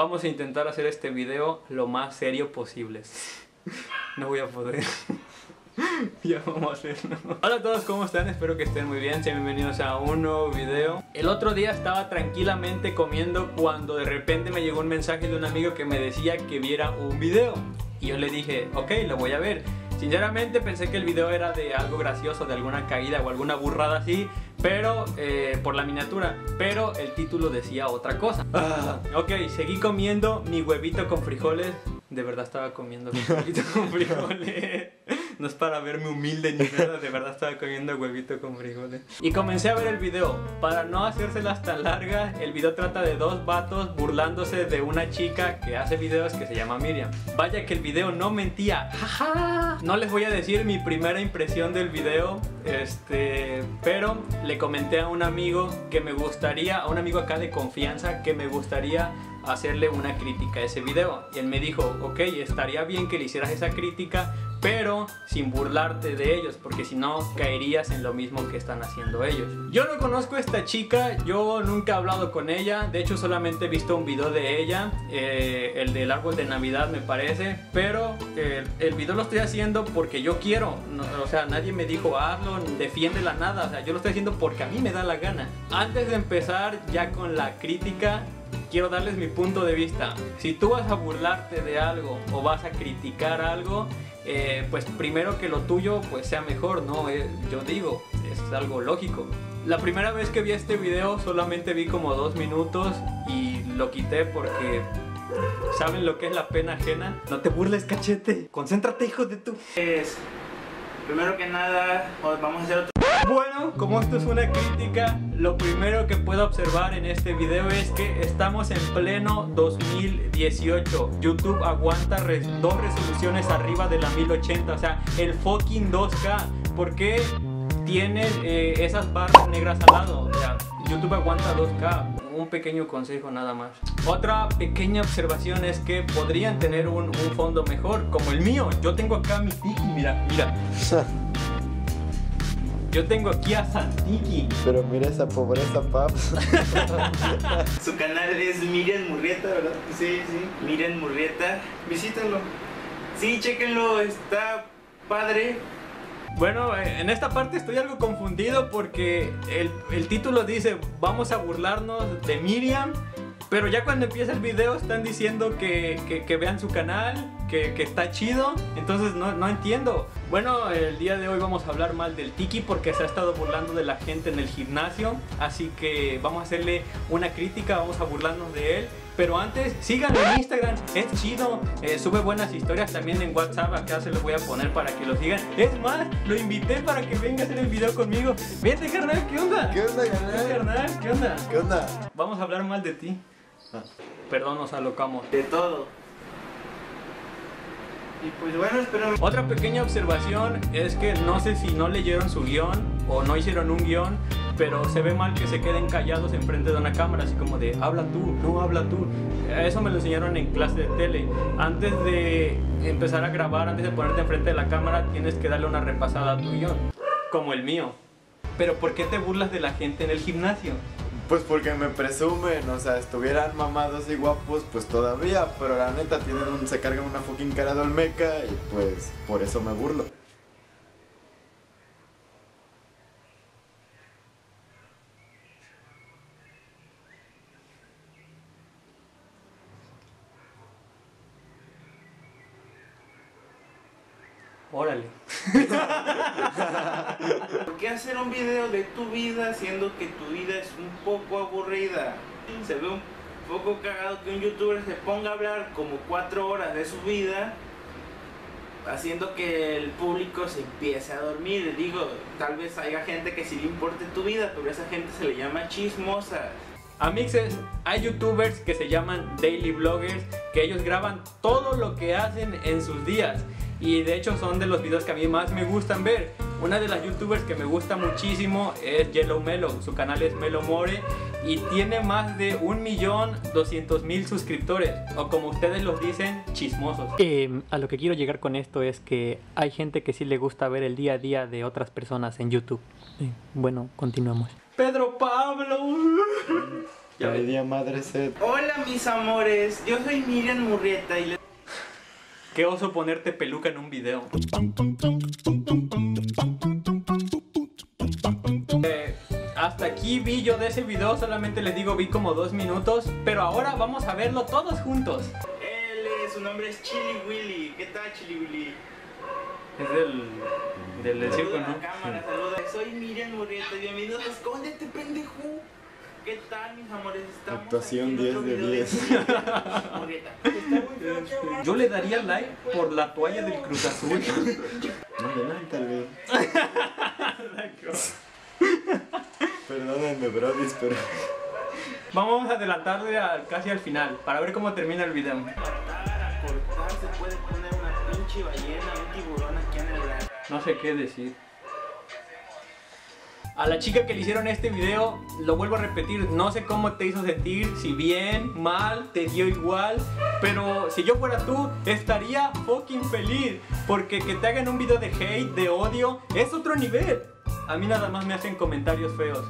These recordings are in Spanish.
Vamos a intentar hacer este video lo más serio posible. No voy a poder. Ya vamos a hacerlo. Hola a todos, ¿cómo están? Espero que estén muy bien. Sean bienvenidos a un nuevo video. El otro día estaba tranquilamente comiendo cuando de repente me llegó un mensaje de un amigo que me decía que viera un video. Y yo le dije, ok, lo voy a ver. Sinceramente pensé que el video era de algo gracioso, de alguna caída o alguna burrada así, pero por la miniatura, pero el título decía otra cosa. Ok, seguí comiendo mi huevito con frijoles. De verdad estaba comiendo mi huevito con frijoles. No es para verme humilde ni nada, de verdad estaba comiendo huevito con frijoles. Y comencé a ver el video. Para no hacérselas tan largas, el video trata de dos vatos burlándose de una chica que hace videos que se llama Miriam. Vaya que el video no mentía. ¡Ja! No les voy a decir mi primera impresión del video, pero le comenté a un amigo que me gustaría, a un amigo acá de confianza, que me gustaría hacerle una crítica a ese video. Y él me dijo, ok, estaría bien que le hicieras esa crítica, pero sin burlarte de ellos, porque si no caerías en lo mismo que están haciendo ellos. Yo no conozco a esta chica, yo nunca he hablado con ella, de hecho solamente he visto un video de ella, el del árbol de Navidad me parece, pero el video lo estoy haciendo porque yo quiero, no, o sea, nadie me dijo hazlo, defiende la nada, o sea, yo lo estoy haciendo porque a mí me da la gana. Antes de empezar ya con la crítica, quiero darles mi punto de vista. Si tú vas a burlarte de algo o vas a criticar algo, pues primero que lo tuyo pues sea mejor, ¿no? Yo digo, es algo lógico. La primera vez que vi este video solamente vi como 2 minutos y lo quité porque... ¿saben lo que es la pena ajena? No te burles, cachete. Concéntrate, hijo de tú. Primero que nada, vamos a hacer otro... Bueno, como esto es una crítica, lo primero que puedo observar en este video es que estamos en pleno 2018. YouTube aguanta dos resoluciones arriba de la 1080, o sea, el fucking 2K. ¿Por qué tienen esas barras negras al lado? O sea, YouTube aguanta 2K. Un pequeño consejo nada más. Otra pequeña observación es que podrían tener un fondo mejor, como el mío. Yo tengo acá mi Tiki, mira, mira. Yo tengo aquí a Tiki. Pero mira esa pobreza, paps. Su canal es Miriam Murrieta, ¿verdad? Sí, sí. Miriam Murrieta. Visítenlo. Sí, chéquenlo. Está padre. Bueno, en esta parte estoy algo confundido porque el título dice vamos a burlarnos de Miriam, pero ya cuando empieza el video están diciendo que vean su canal, que está chido, entonces no entiendo. Bueno, el día de hoy vamos a hablar mal del Tiki porque se ha estado burlando de la gente en el gimnasio, así que vamos a hacerle una crítica, vamos a burlarnos de él. Pero antes, síganme en Instagram, es chido, sube buenas historias también en WhatsApp, acá se los voy a poner para que lo sigan. Es más, lo invité para que venga a hacer el video conmigo. Vete, carnal, ¿qué onda? ¿Qué onda, carnal? ¿Qué onda, carnal? ¿Qué onda? ¿Qué onda? Vamos a hablar mal de ti. Perdón, nos alocamos. De todo. Y pues bueno, espérame. Otra pequeña observación es que no sé si no leyeron su guión o no hicieron un guión, pero se ve mal que se queden callados enfrente de una cámara, así como de habla tú, no habla tú. Eso me lo enseñaron en clase de tele. Antes de empezar a grabar, antes de ponerte enfrente de la cámara, tienes que darle una repasada a tu guión, como el mío. Pero ¿por qué te burlas de la gente en el gimnasio? Pues porque me presumen, o sea, estuvieran mamados y guapos, pues todavía, pero la neta tienen se cargan una fucking cara de olmeca y pues por eso me burlo. Órale. ¿Por qué hacer un video de tu vida siendo que tu vida es un poco aburrida? Se ve un poco cagado que un youtuber se ponga a hablar como 4 horas de su vida, haciendo que el público se empiece a dormir. Digo, tal vez haya gente que sí le importe tu vida, pero a esa gente se le llama chismosa. Amixes, hay youtubers que se llaman daily vloggers, que ellos graban todo lo que hacen en sus días. Y de hecho son de los videos que a mí más me gustan ver. Una de las youtubers que me gusta muchísimo es Yellow Melo. Su canal es Melo More y tiene más de 1.200.000 suscriptores, o como ustedes los dicen, chismosos. A lo que quiero llegar con esto es que hay gente que sí le gusta ver el día a día de otras personas en YouTube. Bueno, continuamos. Pedro Pablo. Ya me di a madre sed. Hola mis amores, yo soy Miriam Murrieta y les... Qué oso ponerte peluca en un video. Hasta aquí vi yo de ese video, solamente les digo vi como 2 minutos, pero ahora vamos a verlo todos juntos. Su nombre es Chili Willy. ¿Qué tal, Chili Willy? Es del circo, ¿no? Cámara, saluda. Soy Miriam Murrieta, bienvenidos. Escóndete, pendejo. ¿Qué tal, mis amores? Estamos actuación aquí 10 de 10. Murrieta. Yo le daría like por la toalla del Cruz Azul. No de like, tal vez. Perdónenme, brodis, pero... Vamos a adelantarle casi al final para ver cómo termina el video. A cortar se puede poner una pinche ballena, un tiburón aquí en el gran... No sé qué decir. A la chica que le hicieron este video, lo vuelvo a repetir, no sé cómo te hizo sentir, si bien, mal, te dio igual, pero si yo fuera tú, estaría fucking feliz, porque que te hagan un video de hate, de odio, es otro nivel. A mí nada más me hacen comentarios feos.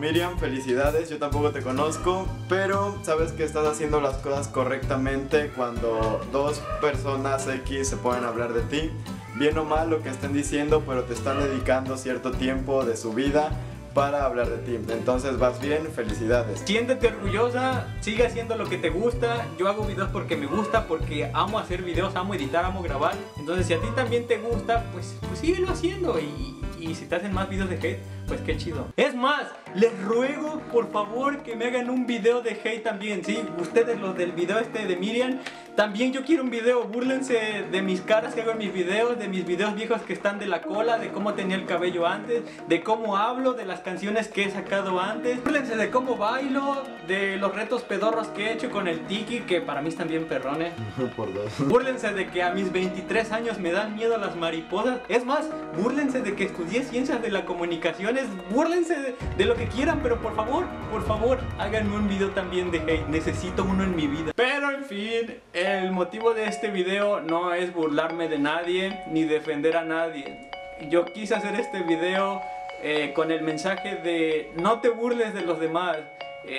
Miriam, felicidades, yo tampoco te conozco, pero sabes que estás haciendo las cosas correctamente cuando 2 personas X se ponen a hablar de ti. Bien o mal lo que estén diciendo, pero te están dedicando cierto tiempo de su vida para hablar de ti. Entonces vas bien, felicidades. Siéntete orgullosa, sigue haciendo lo que te gusta. Yo hago videos porque me gusta, porque amo hacer videos, amo editar, amo grabar. Entonces si a ti también te gusta, pues síguelo haciendo y si te hacen más videos de hate, pues qué chido. Es más, les ruego por favor que me hagan un video de hate también, ¿sí? Ustedes los del video este de Miriam, también yo quiero un video, búrlense de mis caras que hago en mis videos, de mis videos viejos que están de la cola, de cómo tenía el cabello antes, de cómo hablo, de las canciones que he sacado antes. Búrlense de cómo bailo, de los retos pedorros que he hecho con el Tiki, que para mí están bien perrones. Por dos. Búrlense de que a mis 23 años me dan miedo las mariposas. Es más, búrlense de que estudié ciencias de la comunicación. Búrlense de lo que quieran, pero por favor, háganme un video también de hate. Necesito uno en mi vida. Pero en fin, el motivo de este video no es burlarme de nadie ni defender a nadie. Yo quise hacer este video con el mensaje de no te burles de los demás.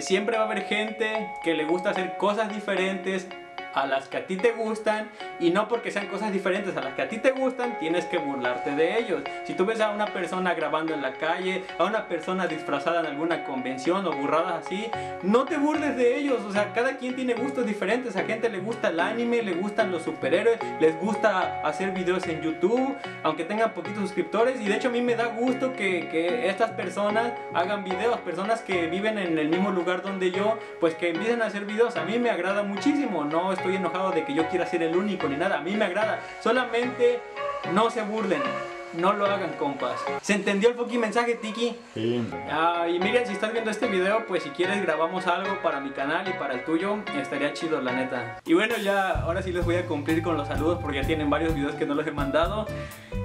Siempre va a haber gente que le gusta hacer cosas diferentes a las que a ti te gustan, y no porque sean cosas diferentes a las que a ti te gustan tienes que burlarte de ellos. Si tú ves a una persona grabando en la calle, a una persona disfrazada en alguna convención o burradas así, no te burles de ellos. O sea, cada quien tiene gustos diferentes. A gente le gusta el anime, le gustan los superhéroes, les gusta hacer videos en YouTube, aunque tengan poquitos suscriptores. Y de hecho a mí me da gusto que estas personas hagan videos, personas que viven en el mismo lugar donde yo, pues que empiecen a hacer videos. A mí me agrada muchísimo, no estoy enojado de que yo quiera ser el único ni nada, a mí me agrada, solamente no se burlen, no lo hagan, compas. ¿Se entendió el fucking mensaje, Tiki? Sí. Y miren, si estás viendo este video, pues si quieres grabamos algo para mi canal y para el tuyo, estaría chido, la neta. Y bueno, ya ahora sí les voy a cumplir con los saludos porque ya tienen varios videos que no los he mandado.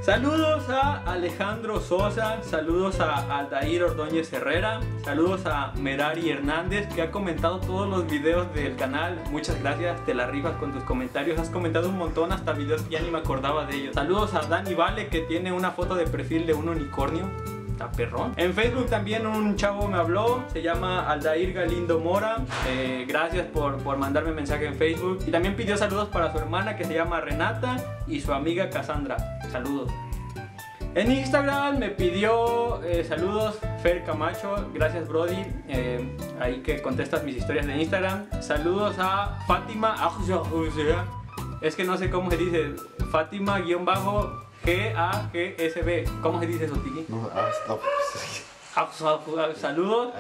Saludos a Alejandro Sosa, saludos a Aldair Ordóñez Herrera, saludos a Merari Hernández, que ha comentado todos los videos del canal. Muchas gracias, te la rifas con tus comentarios. Has comentado un montón, hasta videos que ya ni me acordaba de ellos. Saludos a Dani Vale, que tiene una foto de perfil de un unicornio. Está perrón. En Facebook también un chavo me habló, se llama Aldair Galindo Mora. Gracias por mandarme mensaje en Facebook. Y también pidió saludos para su hermana que se llama Renata y su amiga Cassandra. Saludos. En Instagram me pidió saludos Fer Camacho. Gracias, brody, ahí que contestas mis historias de Instagram. Saludos a Fátima. Es que no sé cómo se dice. Fátima guión bajo G-A-G-S-B. ¿Cómo se dice eso, Tiki? No, saludos.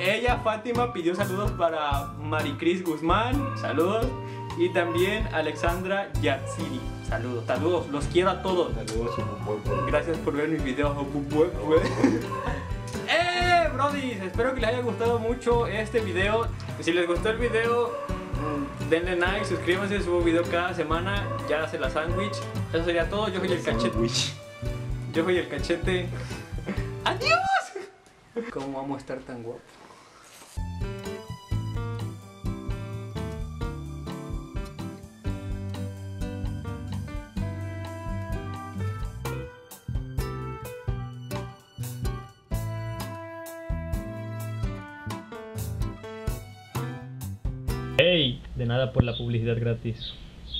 Ella, Fátima, pidió saludos para Maricris Guzmán. Saludos. Y también Alexandra Yatsiri. Saludos, saludos. Los quiero a todos. Saludos. Gracias por ver mis videos. ¡Eh, brodis! Espero que les haya gustado mucho este video. Si les gustó el video, denle like, suscríbanse, subo video cada semana. Ya hace la sándwich. Eso sería todo, yo soy el cachete. Yo soy el cachete. ¡Adiós! ¿Cómo vamos a estar tan guapos? ¡Ey! De nada por la publicidad gratis.